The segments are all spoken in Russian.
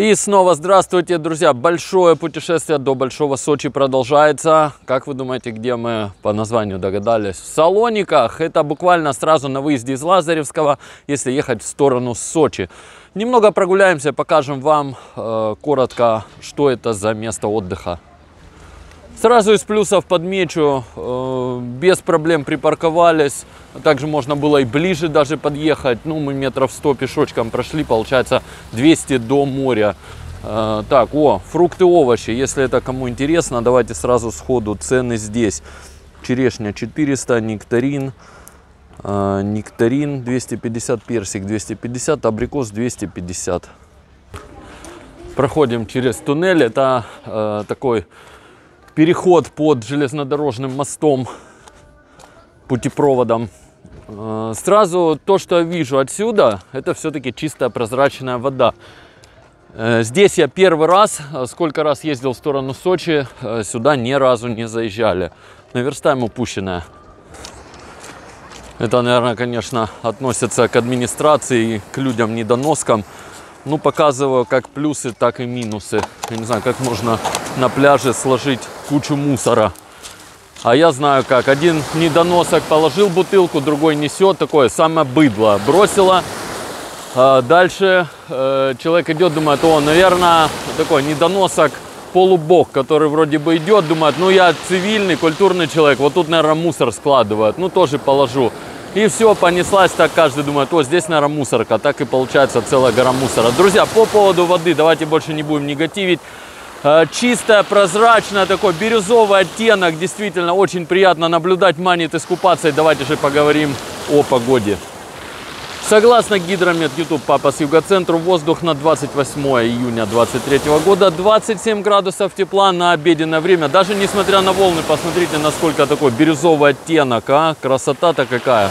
И снова здравствуйте, друзья! Большое путешествие до Большого Сочи продолжается. Как вы думаете, где мы по названию догадались? В Салониках. Это буквально сразу на выезде из Лазаревского, если ехать в сторону Сочи. Немного прогуляемся, покажем вам коротко, что это за место отдыха. Сразу из плюсов подмечу, без проблем припарковались, также можно было и ближе даже подъехать, ну мы метров 100 пешочком прошли, получается 200 до моря. Так, фрукты, овощи, если это кому интересно, давайте сразу сходу цены здесь. Черешня 400, нектарин 250, персик 250, абрикос 250. Проходим через туннель, это такой... переход под железнодорожным мостом, путепроводом. Сразу то, что я вижу отсюда, это все-таки чистая прозрачная вода. Здесь я первый раз, сколько раз ездил в сторону Сочи, сюда ни разу не заезжали. Наверстаем упущенное. Это, наверное, конечно, относится к администрации и к людям-недоноскам. Ну, показываю как плюсы, так и минусы. Я не знаю, как можно на пляже сложить кучу мусора. А я знаю как. Один недоносок положил бутылку, другой несет. Такое самое быдло. Бросила. Дальше человек идет, думает, наверное, такой недоносок, полубог, который вроде бы идет, думает, ну, я цивильный, культурный человек. Вот тут, наверное, мусор складывают. Ну, тоже положу. И все, понеслась так, каждый думает, здесь, наверное, мусорка. Так и получается целая гора мусора. Друзья, по поводу воды давайте больше не будем негативить. Чистая, прозрачная, такой бирюзовый оттенок. Действительно, очень приятно наблюдать, манит искупаться. И давайте же поговорим о погоде. Согласно гидромет YouTube Папа с Юга центру, воздух на 28 июня 2023 года 27 градусов тепла на обеденное время. Даже несмотря на волны, посмотрите, насколько такой бирюзовый оттенок, красота-то какая.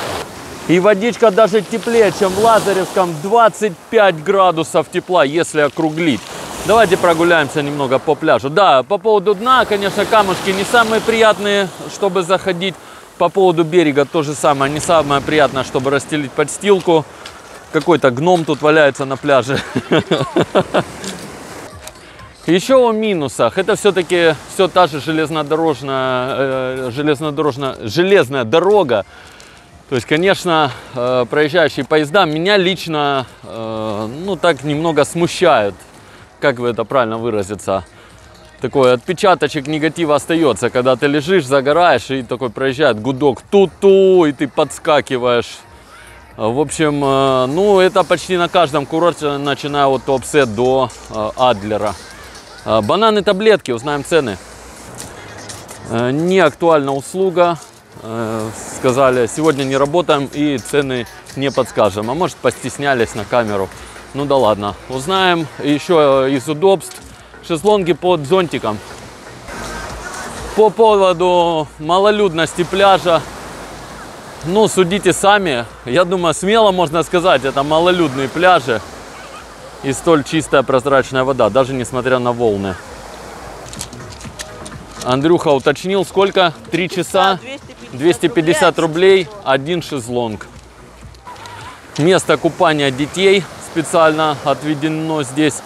И водичка даже теплее, чем в Лазаревском, 25 градусов тепла, если округлить. Давайте прогуляемся немного по пляжу. Да, по поводу дна, конечно, камушки не самые приятные, чтобы заходить. По поводу берега то же самое. Не самое приятное, чтобы расстелить подстилку. Какой-то гном тут валяется на пляже. Еще о минусах. Это все-таки все та же железная дорога. То есть, конечно, проезжающие поезда меня лично, так немного смущают. Как вы это правильно выразиться? Такой отпечаточек негатива остается, когда ты лежишь, загораешь, и такой проезжает гудок ту-ту, и ты подскакиваешь. В общем, это почти на каждом курорте, начиная от Топсет до Адлера. Бананы, таблетки, узнаем цены. Не актуальна услуга, сказали, сегодня не работаем и цены не подскажем. А может, постеснялись на камеру. Ну да ладно, узнаем. Еще из удобств. Шезлонги под зонтиком. По поводу малолюдности пляжа, судите сами. Я думаю, смело можно сказать, это малолюдные пляжи и столь чистая прозрачная вода, даже несмотря на волны. Андрюха уточнил, сколько? 3 часа, 250 рублей, один шезлонг. Место купания детей специально отведено здесь.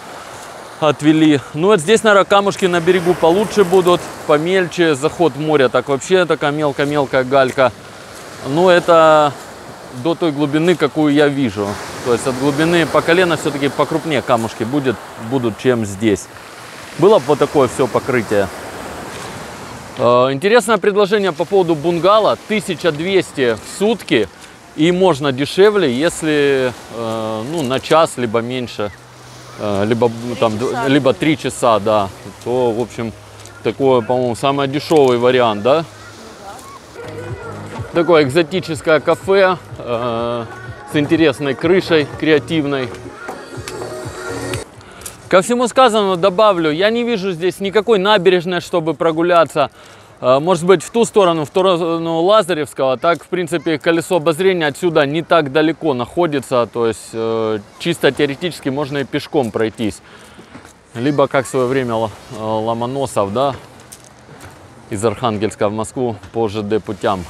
Отвели. Вот здесь, наверное, камушки на берегу получше будут, помельче. Заход в море, так вообще такая мелкая-мелкая галька. Но это до той глубины, какую я вижу. То есть от глубины по колено все-таки покрупнее камушки будут, чем здесь. Было бы вот такое все покрытие. Интересное предложение по поводу бунгало. 1200 в сутки и можно дешевле, если на час, либо меньше. Либо 3 часа, да, то, в общем, такой, по-моему, самый дешевый вариант, да? Такое экзотическое кафе с интересной крышей, креативной. Ко всему сказанному добавлю, я не вижу здесь никакой набережной, чтобы прогуляться. Может быть, в ту сторону, в сторону Лазаревского, так, в принципе, колесо обозрения отсюда не так далеко находится, то есть чисто теоретически можно и пешком пройтись. Либо, как в свое время Ломоносов, да, из Архангельска в Москву по ЖД путям.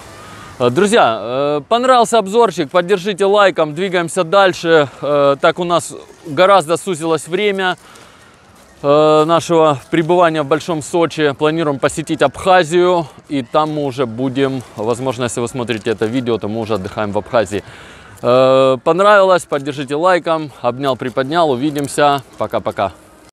Друзья, понравился обзорчик, поддержите лайком, двигаемся дальше. Так у нас гораздо сузилось время. нашего пребывания в Большом Сочи планируем посетить Абхазию, и там мы уже будем, возможно, если вы смотрите это видео, то мы уже отдыхаем в Абхазии. Понравилось? Поддержите лайком. Обнял, приподнял. Увидимся. Пока-пока.